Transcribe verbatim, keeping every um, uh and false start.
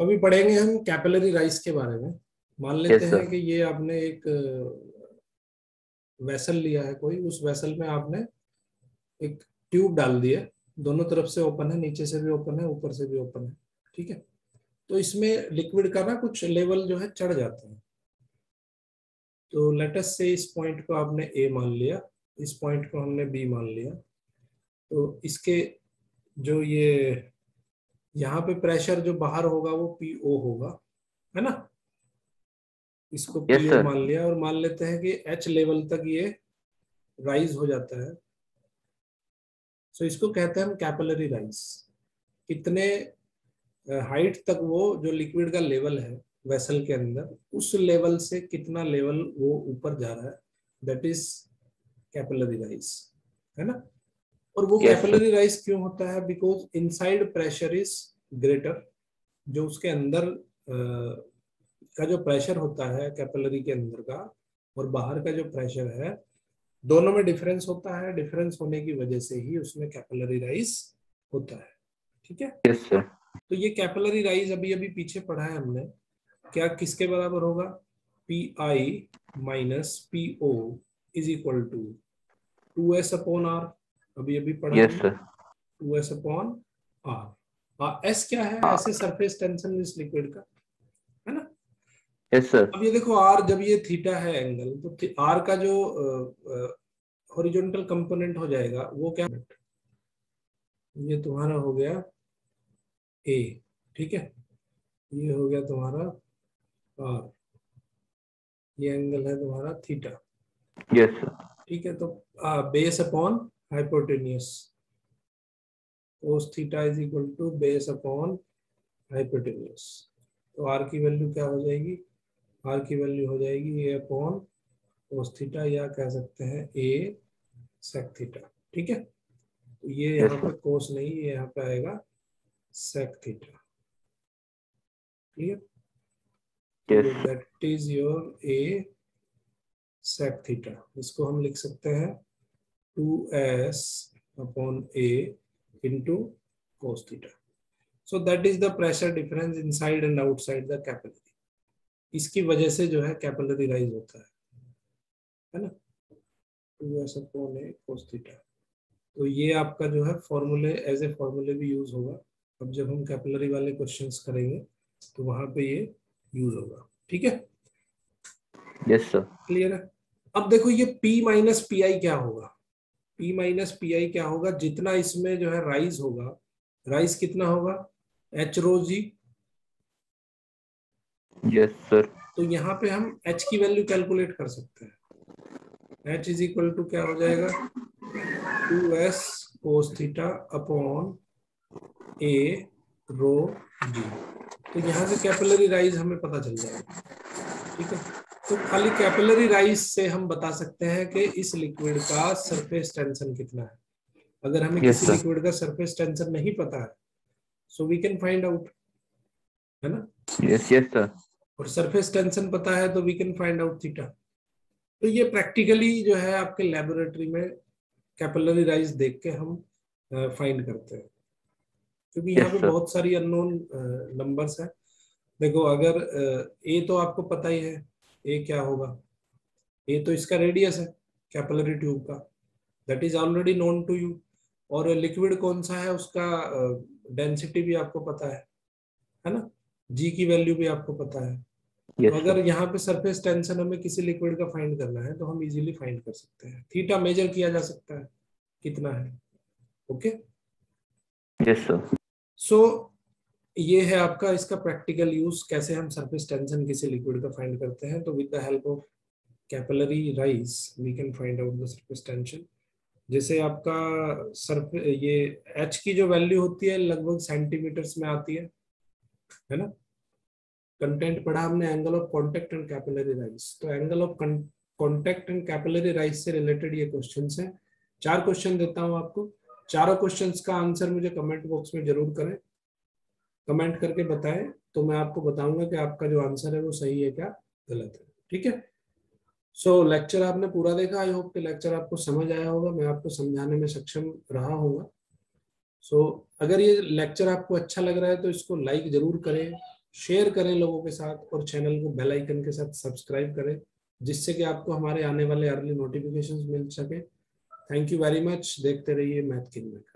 अभी पढ़ेंगे हम कैपिलरी राइज के बारे में। मान लेते yes, हैं कि ये आपने एक वेसल लिया है कोई, उस वेसल में आपने एक ट्यूब डाल दी है, दोनों तरफ से ओपन है, नीचे से भी ओपन है, ऊपर से भी ओपन है, ठीक है। तो इसमें लिक्विड का ना कुछ लेवल जो है चढ़ जाता है। तो लेट अस से इस पॉइंट को आपने ए मान लिया, इस पॉइंट को हमने बी मान लिया। तो इसके जो ये यहाँ पे प्रेशर जो बाहर होगा वो पी ओ होगा, है ना। इसको पी ओ मान लिया और मान लेते हैं कि एच लेवल तक ये राइज हो जाता है। सो इसको कहते हैं हम कैपिलरी राइज। कितने हाइट तक वो जो लिक्विड का लेवल है वेसल के अंदर, उस लेवल से कितना लेवल वो ऊपर जा रहा है, दैट इज कैपिलरी राइज, है ना। और वो कैपिलरी yes, राइज क्यों होता है? Because inside pressure is greater. जो उसके अंदर आ, का जो प्रेशर होता है कैपिलरी के अंदर का और बाहर का जो प्रेशर है, दोनों में डिफरेंस होता है। डिफरेंस होने की वजह से ही उसमें कैपिलरी राइज होता है, ठीक है। yes, sir. तो ये कैपिलरी राइज अभी अभी पीछे पढ़ा है हमने, क्या किसके बराबर होगा? P I minus P O is equal to two S upon R, अभी अभी पढ़ा yes, two S upon are. S क्या है? ऐसे सरफेस टेंशन इस लिक्विड का, है ना। yes, sir. अब ये देखो आर, जब ये थीटा है एंगल, तो आर का जो हॉरिजॉन्टल कंपोनेंट हो जाएगा वो क्या, ये तुम्हारा हो गया ए, ठीक है। ये हो गया तुम्हारा आर, ये एंगल है तुम्हारा थीटा, yes, sir. ठीक है। तो base upon hypotenuse, cos theta is equal to base upon hypotenuse. तो आर की वैल्यू क्या हो जाएगी? आर की वैल्यू हो जाएगी ए अपॉन cos थीटा, या कह सकते हैं ए sec थीटा, ठीक है। तो ये यहाँ पे cos नहीं, ये यहाँ पे आएगा sec theta, clear. That is your A sec theta. इसको हम लिख सकते हैं two S upon A into cos theta. So that is the pressure difference inside and outside the capillary. इसकी वजह से जो है capillary rise होता है, है ना, two S upon A cos theta. तो ये आपका जो है फॉर्मूले, एज ए फॉर्मूले भी यूज होगा। अब जब हम कैपिलरी वाले क्वेश्चंस करेंगे तो वहां पे ये यूज होगा, ठीक है। यस सर, क्लियर है। अब देखो ये P माइनस पी आई क्या होगा? P माइनस पी आई क्या होगा? जितना इसमें जो है राइज होगा, राइज कितना होगा? H rho g. Yes sir. तो यहाँ पे हम H की वैल्यू कैलकुलेट कर सकते हैं। H इज इक्वल टू क्या हो जाएगा? Two S cos theta upon A rho g. तो यहाँ से कैपिलरी राइज हमें पता चल जाएगा, ठीक है। तो खाली कैपिलरी राइज से हम बता सकते हैं कि इस लिक्विड का सरफेस टेंशन कितना है। अगर हमें yes, किसी लिक्विड का सरफेस टेंशन नहीं पता है, so we can find out, है ना। Yes yes sir. और सरफेस टेंशन पता है तो we can find out theta. तो ये प्रैक्टिकली जो है आपके लेबोरेटरी में कैपिलरी राइज देख के हम फाइंड करते हैं, क्योंकि यहाँ पे बहुत सारी अननोन नंबर्स हैं। देखो अगर ए तो आपको पता ही है, ए क्या होगा? ए तो इसका रेडियस है कैपिलरी ट्यूब का, that is already known to you. और लिक्विड कौन सा है उसका डेंसिटी भी आपको पता है, है ना। जी की वैल्यू भी आपको पता है। तो अगर यहाँ पे सरफेस टेंशन हमें किसी लिक्विड का फाइंड करना है तो हम इजीली फाइंड कर सकते हैं। थीटा मेजर किया जा सकता है कितना है, okay. Yes sir. So so, ये है आपका इसका प्रैक्टिकल यूज, कैसे हम सरफेस टेंशन किसी लिक्विड का फाइंड करते हैं। तो with the help of capillary rise we can find out the surface tension. जैसे आपका सरफ ये एच की जो वैल्यू होती है लगभग सेंटीमीटर्स में आती है, है ना। कंटेंट पढ़ा हमने angle of contact and capillary rise. तो angle of contact and capillary rise से रिलेटेड ये क्वेश्चन है। चार क्वेश्चन देता हूँ आपको। चारों क्वेश्चंस का आंसर मुझे कमेंट बॉक्स में जरूर करें, कमेंट करके बताएं, तो मैं आपको बताऊंगा कि आपका जो आंसर है वो सही है क्या गलत है, ठीक है। सो लेक्चर आपने पूरा देखा। आई होप कि लेक्चर आपको समझ आया होगा, मैं आपको समझाने में सक्षम रहा होगा। सो अगर ये लेक्चर आपको अच्छा लग रहा है तो इसको लाइक जरूर करें, शेयर करें लोगों के साथ और चैनल को बेल आइकन के साथ सब्सक्राइब करें, जिससे कि आपको हमारे आने वाले अर्ली नोटिफिकेशंस मिल सके। Thank you very much. देखते रहिए मैथ किंगमेकर।